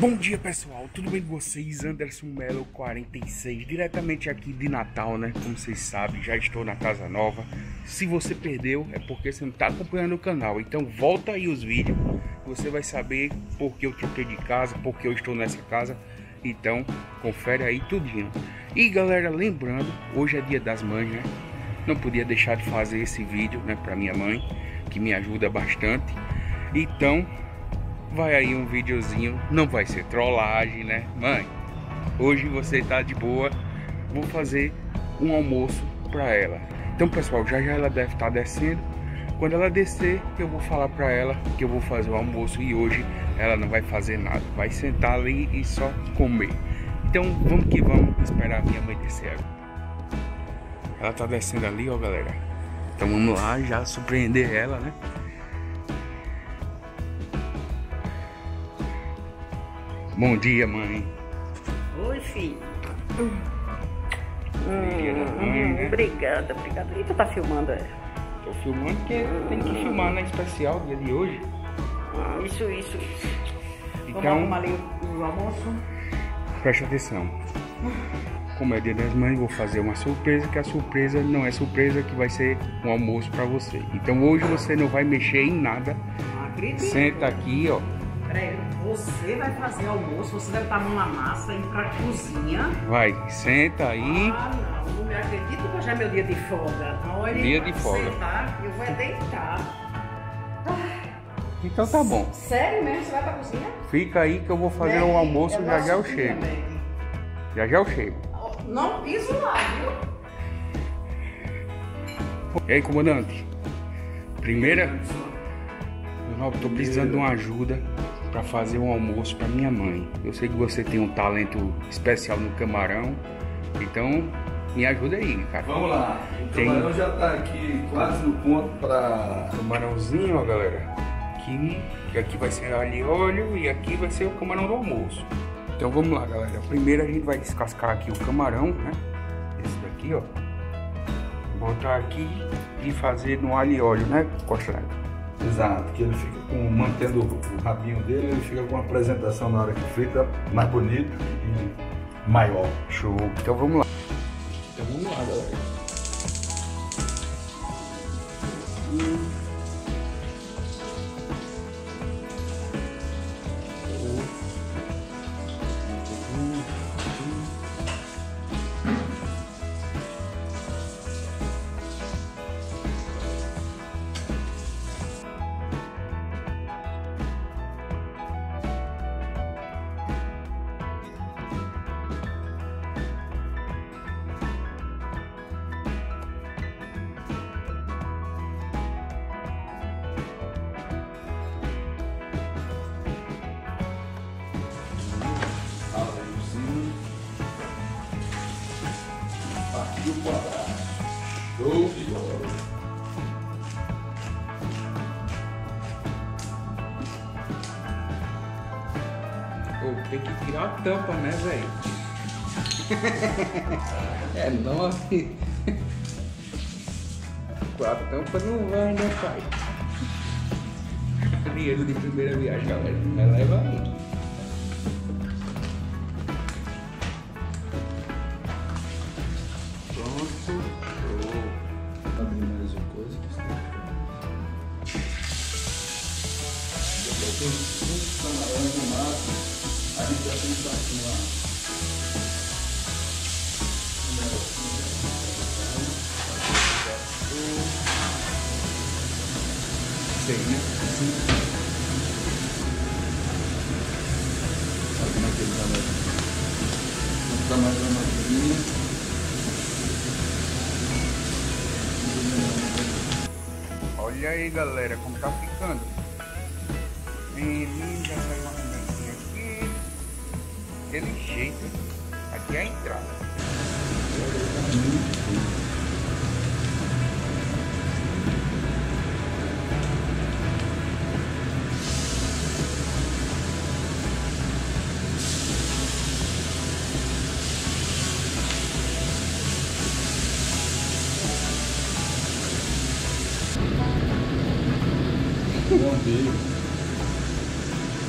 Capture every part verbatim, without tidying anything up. Bom dia pessoal, tudo bem com vocês? Anderson Melo quarenta e seis, diretamente aqui de Natal, né? Como vocês sabem, já estou na casa nova. Se você perdeu, é porque você não está acompanhando o canal. Então volta aí os vídeos, você vai saber porque eu troquei de casa, porque eu estou nessa casa. Então confere aí tudinho. E galera, lembrando, hoje é dia das mães, né? Não podia deixar de fazer esse vídeo, né? Para minha mãe, que me ajuda bastante. Então vai aí um videozinho, não vai ser trollagem, né? Mãe, hoje você tá de boa, vou fazer um almoço pra ela. Então pessoal, já já ela deve estar descendo. Quando ela descer, eu vou falar pra ela que eu vou fazer o almoço e hoje ela não vai fazer nada, vai sentar ali e só comer. Então vamos que vamos, esperar a minha mãe descer. Ela tá descendo ali, ó galera. Então vamos lá, já surpreender ela, né? Bom dia, mãe. Oi, filho. Hum, mãe, né? Obrigada, obrigada. E tu tá filmando? É? Tô filmando porque hum. tem que filmar, né? Especial, dia de hoje. Ah, isso, isso, isso. Então, vamos arrumar ali o almoço. Preste atenção. Como é dia das mães, vou fazer uma surpresa, que a surpresa não é surpresa, que vai ser um almoço pra você. Então hoje você não vai mexer em nada. Não acredito. Senta aqui, ó. Peraí, você vai fazer almoço, você vai botar a mão na massa e ir pra cozinha. Vai, senta aí. Ah, não, não me acredito que hoje é meu dia de folga. Olha, dia de folga. Sentar, eu vou deitar. Ai. Então tá bom. Sério mesmo? Você vai pra cozinha? Fica aí que eu vou fazer o um almoço, eu já já eu chego. Também. Já já eu chego. Não piso lá, viu? E aí, comandante? Primeira... Eu tô precisando de uma ajuda para fazer um almoço para minha mãe. Eu sei que você tem um talento especial no camarão, então me ajuda aí, cara. Vamos lá. O tem... camarão já tá aqui quase no ponto para camarãozinho, ó, galera. Aqui, aqui vai ser alho e óleo e aqui vai ser o camarão do almoço. Então vamos lá, galera. Primeiro a gente vai descascar aqui o camarão, né? Esse daqui, ó. Botar aqui e fazer no alho e óleo, né? Costa Neto. Exato, que ele fica com, mantendo o rabinho dele, ele fica com uma apresentação na hora que frita mais bonito e maior. Show! Então vamos lá. Então vamos lá, galera. Partiu o quadrado. Show de bola. Pô, tem que tirar a tampa, né, velho? É nove. Com a tampa não vai, né, pai? Dinheiro de primeira viagem, galera. Mas leva aí. Tem uns camarões no mato, a gente já tem um saquinho lá. Sei, né? Sim. Sabe como é que ele tá lá? Vou botar mais uma maquininha. Olha aí, galera, como tá ficando. Menino, já saiu uma comidinha aqui. Aquele jeito. Aqui é a entrada. Não veio.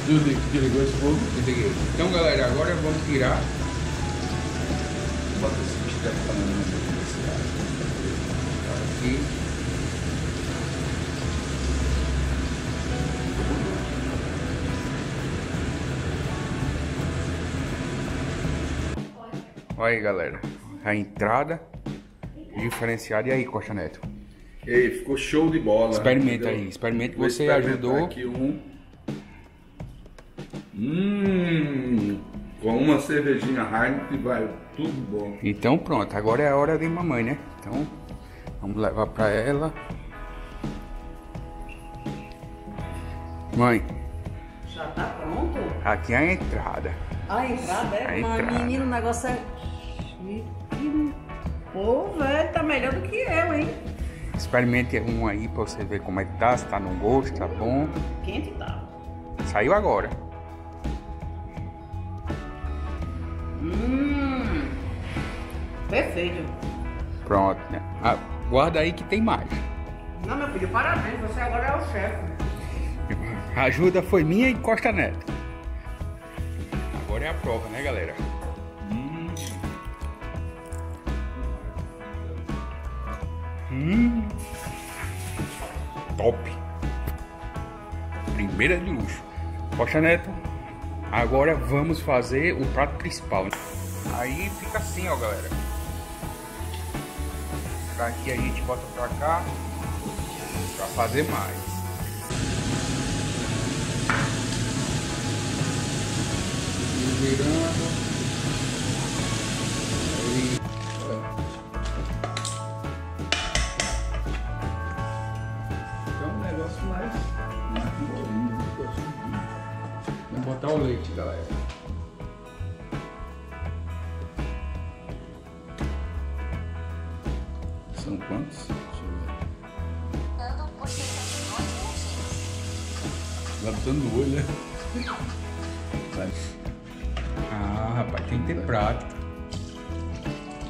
E os de que ligou esse fogo? Desliguei. Então, galera, agora vamos tirar. Bota esse bicho daqui pra mim. Aqui. Olha aí, galera. A entrada diferenciada. E aí, Costa Neto? Ei, ficou show de bola. Experimenta entendeu? Aí. Experimenta que você ajudou. Aqui um. Hum, com uma cervejinha Heineken vai tudo bom. Então pronto, agora é a hora de mamãe, né? Então vamos levar pra ela. Mãe. Já tá pronto? Aqui é a entrada. A entrada é? A entrada. Mas menino, o negócio é... Pô, velho, tá melhor do que eu, hein? Experimente um aí pra você ver como é que tá, se tá no gosto, tá bom. Quente tá. Saiu agora. Hum, perfeito. Pronto, né? Ah, guarda aí que tem mais. Não, meu filho, parabéns, você agora é o chefe. A ajuda foi minha e Costa Neto. Agora é a prova, né, galera? Hum. Hum. Top. Primeira de luxo. Costa Neto. Agora vamos fazer o prato principal. Aí fica assim, ó, galera. Aqui a gente bota pra cá pra fazer mais. Virando. É um negócio mais botar o leite, galera. São quantos? Dando por cinquenta e dois minutinhos. Latando o olho, né? Ah, rapaz, tem que ter prato.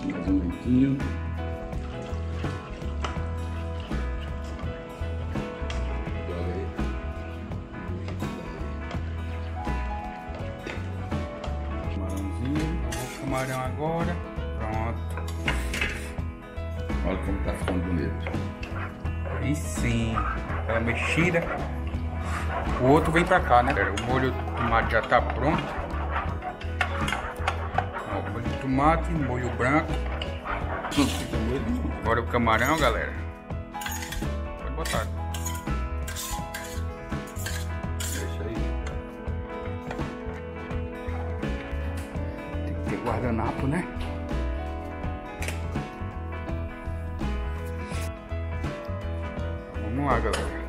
Mais um leitinho. Camarão agora, pronto. Olha como tá ficando bonito. Aí sim, aquela mexida. O outro vem pra cá, né? O molho de tomate já tá pronto. Ó, molho de tomate, molho branco. Agora o camarão, galera. Pode botar. Deixa aí. Guardanapo, né? Vamos lá, galera.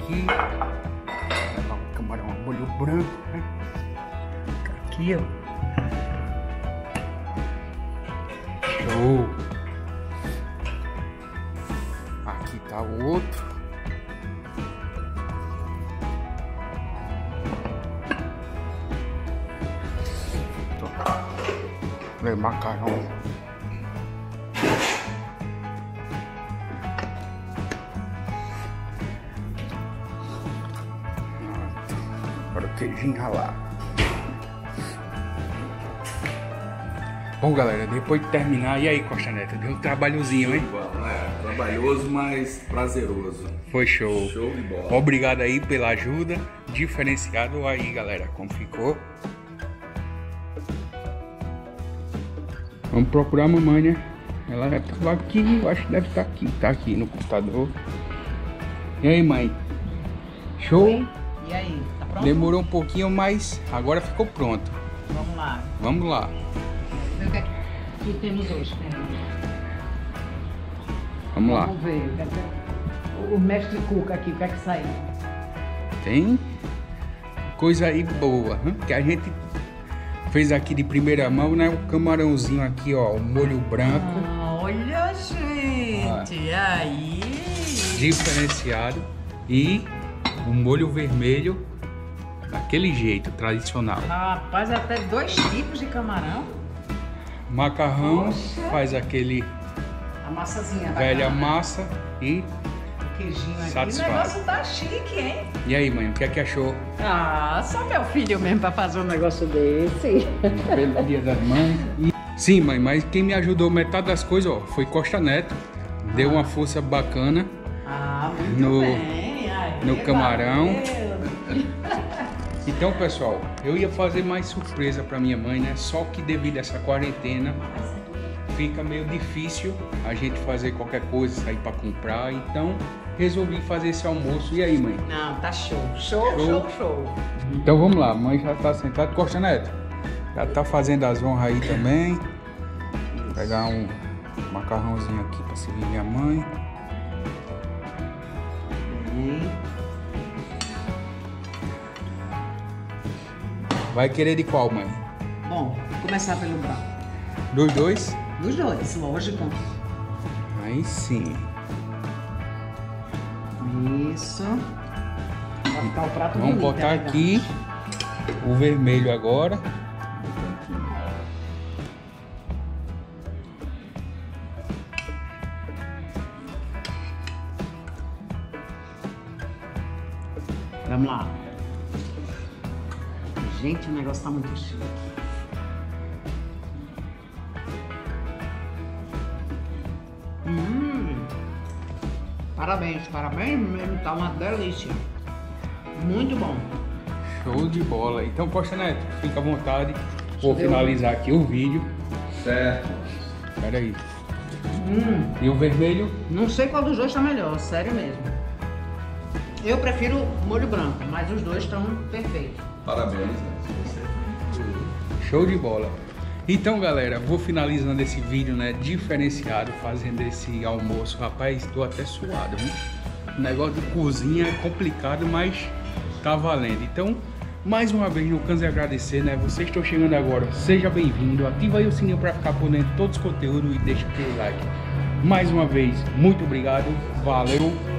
Aqui. O camarão molho branco, né? Aqui, ó. Show! Aqui tá o outro. Macarrão. Agora o queijinho ralar. Bom, galera, depois de terminar, e aí, Costa Neto? Deu um trabalhozinho, hein? É, trabalhoso, mas prazeroso. Foi show. Show de bola. Obrigado aí pela ajuda. Diferenciado aí, galera, como ficou. Vamos procurar a mamãe, né? Ela já tava aqui, eu acho que deve estar tá aqui. Tá aqui no computador. E aí, mãe? Show? Oi. E aí, tá pronto? Demorou um pouquinho, mas agora ficou pronto. Vamos lá. Vamos lá. O que, é que temos hoje, Fernando? Vamos lá. Vamos ver. O mestre Cuca aqui, o que é que saiu? Tem coisa aí boa, hein? Que a gente... Fez aqui de primeira mão, né? O camarãozinho aqui, ó. O molho branco. Olha, gente. Ah. Aí. Diferenciado. E o molho vermelho. Daquele jeito, tradicional. Rapaz, até dois tipos de camarão. Macarrão. Poxa. Faz aquele... A massazinha. Velha massa. E queijinho aqui. Satisfaz. O negócio tá chique, hein? E aí, mãe, o que é que achou? Ah, só meu filho mesmo pra fazer um negócio desse. Pelo dia das mães. Sim, mãe, mas quem me ajudou metade das coisas, ó, foi Costa Neto. Ah. Deu uma força bacana. Ah, muito no, bem. Aí, no camarão. Então, pessoal, eu ia fazer mais surpresa pra minha mãe, né? Só que devido a essa quarentena, fica meio difícil a gente fazer qualquer coisa, sair pra comprar. Então, resolvi fazer esse almoço. E aí, mãe? Não, tá show. Show, show, show. show. Então, vamos lá. A mãe já tá sentada. Costa Neto, já tá fazendo as honras aí também. Vou pegar um macarrãozinho aqui pra servir minha mãe. Vai querer de qual, mãe? Bom, vou começar pelo branco. Dos dois? Dos dois, lógico. Aí sim. Isso. Vai ficar o prato bonito. Vamos botar aqui o vermelho agora. Vamos lá. Gente, o negócio tá muito chique. Hum, parabéns, parabéns mesmo, tá uma delícia. Muito bom. Show de bola. Então, Costa Neto, fica à vontade. Vou Deu. finalizar aqui o vídeo. Certo. Pera aí. Hum. E o vermelho? Não sei qual dos dois tá melhor, sério mesmo. Eu prefiro molho branco, mas os dois estão perfeitos. Parabéns. Show de bola. Então, galera, vou finalizando esse vídeo, né, diferenciado, fazendo esse almoço. Rapaz, estou até suado, viu? O negócio de cozinha é complicado, mas tá valendo. Então, mais uma vez, não canso de agradecer, né? Vocês estão chegando agora, seja bem-vindo. Ativa aí o sininho para ficar por dentro de todos os conteúdos e deixa aquele like. Mais uma vez, muito obrigado. Valeu.